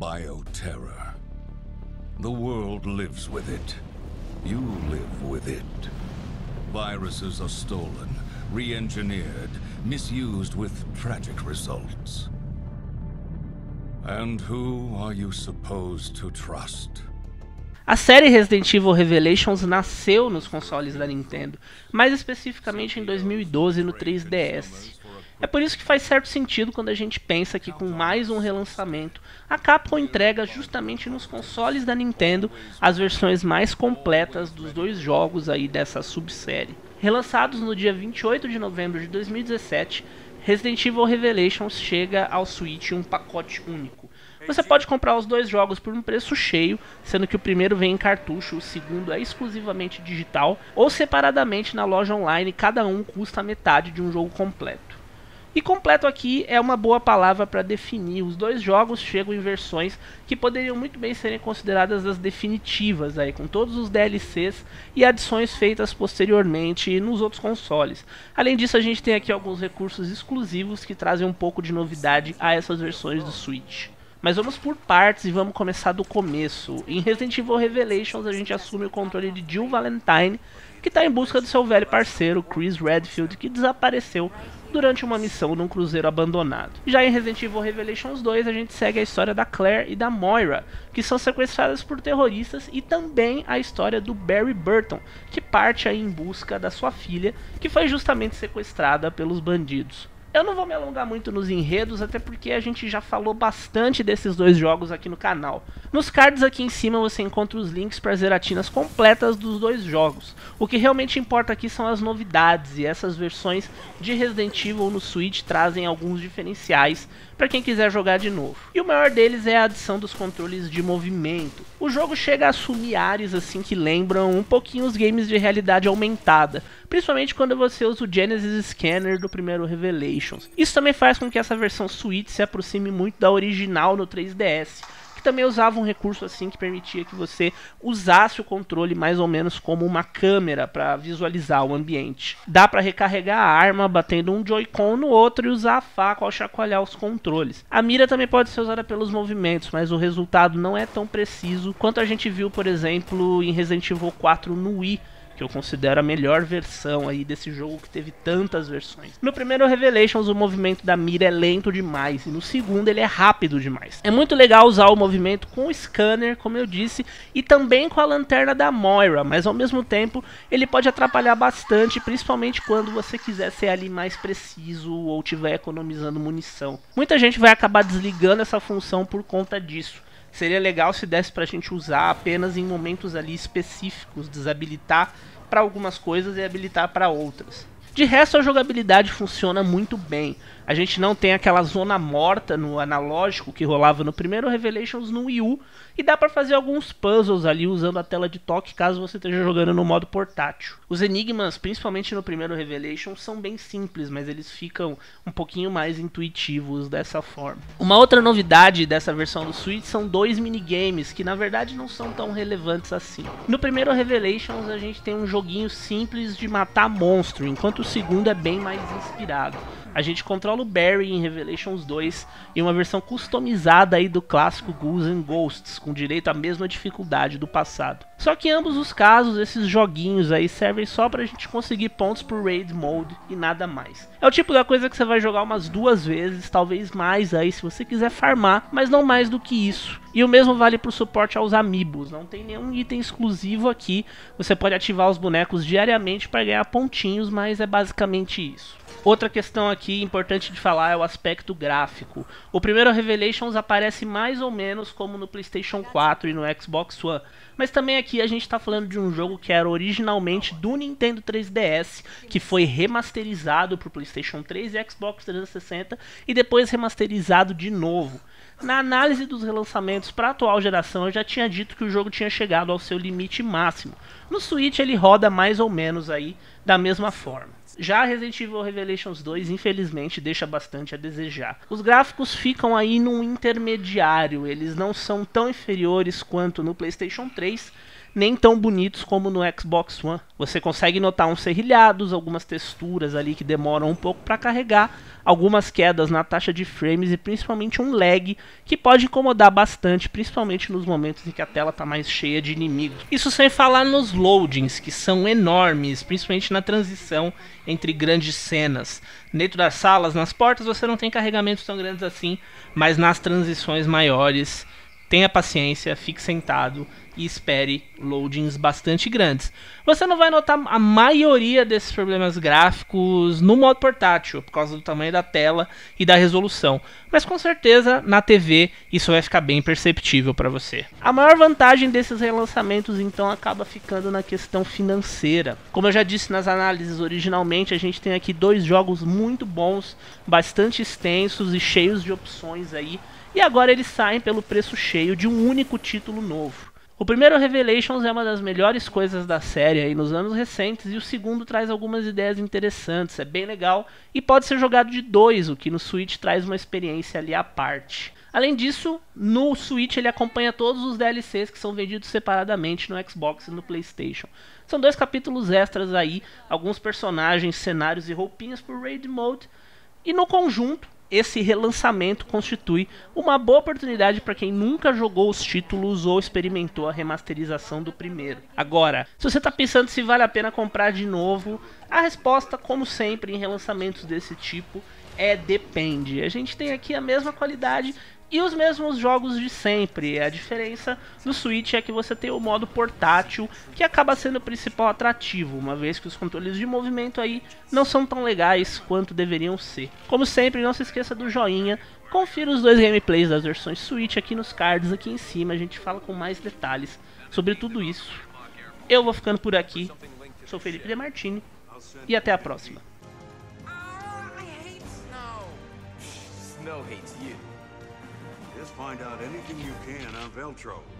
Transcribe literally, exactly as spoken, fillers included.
Bioterror. The world lives with it. You live with it. Viruses are stolen, re-engineered, misused with tragic results. And who are you supposed to trust? A série Resident Evil Revelations nasceu nos consoles da Nintendo, mais especificamente em dois mil e doze no três D S. É por isso que faz certo sentido quando a gente pensa que com mais um relançamento, a Capcom entrega justamente nos consoles da Nintendo as versões mais completas dos dois jogos aí dessa subsérie. Relançados no dia vinte e oito de novembro de dois mil e dezessete, Resident Evil Revelations chega ao Switch em um pacote único. Você pode comprar os dois jogos por um preço cheio, sendo que o primeiro vem em cartucho, o segundo é exclusivamente digital, ou separadamente na loja online, cada um custa metade de um jogo completo. E completo aqui é uma boa palavra para definir, os dois jogos chegam em versões que poderiam muito bem serem consideradas as definitivas, aí, com todos os D L Cs e adições feitas posteriormente nos outros consoles. Além disso, a gente tem aqui alguns recursos exclusivos que trazem um pouco de novidade a essas versões do Switch. Mas vamos por partes e vamos começar do começo. Em Resident Evil Revelations a gente assume o controle de Jill Valentine, que está em busca do seu velho parceiro Chris Redfield, que desapareceu durante uma missão num cruzeiro abandonado. Já em Resident Evil Revelations dois a gente segue a história da Claire e da Moira, que são sequestradas por terroristas, e também a história do Barry Burton, que parte aí em busca da sua filha, que foi justamente sequestrada pelos bandidos. Eu não vou me alongar muito nos enredos, até porque a gente já falou bastante desses dois jogos aqui no canal. Nos cards aqui em cima você encontra os links para as zeratinas completas dos dois jogos. O que realmente importa aqui são as novidades, e essas versões de Resident Evil no Switch trazem alguns diferenciais para quem quiser jogar de novo. E o maior deles é a adição dos controles de movimento. O jogo chega a assumir áreas assim que lembram um pouquinho os games de realidade aumentada, principalmente quando você usa o Genesis Scanner do primeiro Revelations. Isso também faz com que essa versão Switch se aproxime muito da original no três D S, que também usava um recurso assim que permitia que você usasse o controle mais ou menos como uma câmera para visualizar o ambiente. Dá para recarregar a arma batendo um Joy-Con no outro e usar a faca ao chacoalhar os controles. A mira também pode ser usada pelos movimentos, mas o resultado não é tão preciso quanto a gente viu, por exemplo, em Resident Evil quatro no Wii, que eu considero a melhor versão aí desse jogo que teve tantas versões. No primeiro Revelations o movimento da mira é lento demais, e no segundo ele é rápido demais. É muito legal usar o movimento com o scanner, como eu disse, e também com a lanterna da Moira, mas ao mesmo tempo ele pode atrapalhar bastante, principalmente quando você quiser ser ali mais preciso ou estiver economizando munição. Muita gente vai acabar desligando essa função por conta disso. Seria legal se desse pra gente usar apenas em momentos ali específicos, desabilitar para algumas coisas e habilitar para outras. De resto, a jogabilidade funciona muito bem. A gente não tem aquela zona morta no analógico que rolava no primeiro Revelations no Wii U, e dá para fazer alguns puzzles ali usando a tela de toque caso você esteja jogando no modo portátil. Os enigmas, principalmente no primeiro Revelations, são bem simples, mas eles ficam um pouquinho mais intuitivos dessa forma. Uma outra novidade dessa versão do Switch são dois minigames, que na verdade não são tão relevantes assim. No primeiro Revelations a gente tem um joguinho simples de matar monstro, enquanto o segundo é bem mais inspirado. A gente controla o Barry em Revelations dois em uma versão customizada aí do clássico Ghouls and Ghosts, com direito à mesma dificuldade do passado. Só que em ambos os casos, esses joguinhos aí servem só pra gente conseguir pontos pro Raid Mode e nada mais. É o tipo da coisa que você vai jogar umas duas vezes, talvez mais aí se você quiser farmar, mas não mais do que isso. E o mesmo vale pro suporte aos Amiibos, não tem nenhum item exclusivo aqui, você pode ativar os bonecos diariamente para ganhar pontinhos, mas é basicamente isso. Outra questão aqui importante de falar é o aspecto gráfico. O primeiro Revelations aparece mais ou menos como no PlayStation quatro e no Xbox One, mas também aqui a gente está falando de um jogo que era originalmente do Nintendo três D S, que foi remasterizado para o PlayStation três e Xbox trezentos e sessenta e depois remasterizado de novo. Na análise dos relançamentos para a atual geração eu já tinha dito que o jogo tinha chegado ao seu limite máximo. No Switch ele roda mais ou menos aí da mesma forma. Já Resident Evil Revelations dois, infelizmente, deixa bastante a desejar. Os gráficos ficam aí num intermediário, eles não são tão inferiores quanto no PlayStation três, nem tão bonitos como no Xbox One. Você consegue notar uns serrilhados, algumas texturas ali que demoram um pouco para carregar, algumas quedas na taxa de frames e principalmente um lag que pode incomodar bastante, principalmente nos momentos em que a tela está mais cheia de inimigos. Isso sem falar nos loadings, que são enormes, principalmente na transição entre grandes cenas. Dentro das salas, nas portas, você não tem carregamentos tão grandes assim, mas nas transições maiores, tenha paciência, fique sentado e espere loadings bastante grandes. Você não vai notar a maioria desses problemas gráficos no modo portátil, por causa do tamanho da tela e da resolução. Mas com certeza na T V isso vai ficar bem perceptível para você. A maior vantagem desses relançamentos então acaba ficando na questão financeira. Como eu já disse nas análises originalmente, a gente tem aqui dois jogos muito bons, bastante extensos e cheios de opções aí. E agora eles saem pelo preço cheio de um único título novo. O primeiro, Revelations, é uma das melhores coisas da série aí nos anos recentes, e o segundo traz algumas ideias interessantes, é bem legal e pode ser jogado de dois, o que no Switch traz uma experiência ali à parte. Além disso, no Switch ele acompanha todos os D L Cs que são vendidos separadamente no Xbox e no PlayStation. São dois capítulos extras aí, alguns personagens, cenários e roupinhas por Raid Mode, e no conjunto, esse relançamento constitui uma boa oportunidade para quem nunca jogou os títulos ou experimentou a remasterização do primeiro. Agora, se você está pensando se vale a pena comprar de novo, a resposta, como sempre em relançamentos desse tipo, é depende. A gente tem aqui a mesma qualidade e os mesmos jogos de sempre. A diferença do Switch é que você tem o modo portátil, que acaba sendo o principal atrativo, uma vez que os controles de movimento aí não são tão legais quanto deveriam ser. Como sempre, não se esqueça do joinha, confira os dois gameplays das versões Switch aqui nos cards, aqui em cima, a gente fala com mais detalhes sobre tudo isso. Eu vou ficando por aqui, sou Felipe Demartini e até a próxima. Find out anything you can on Veltro.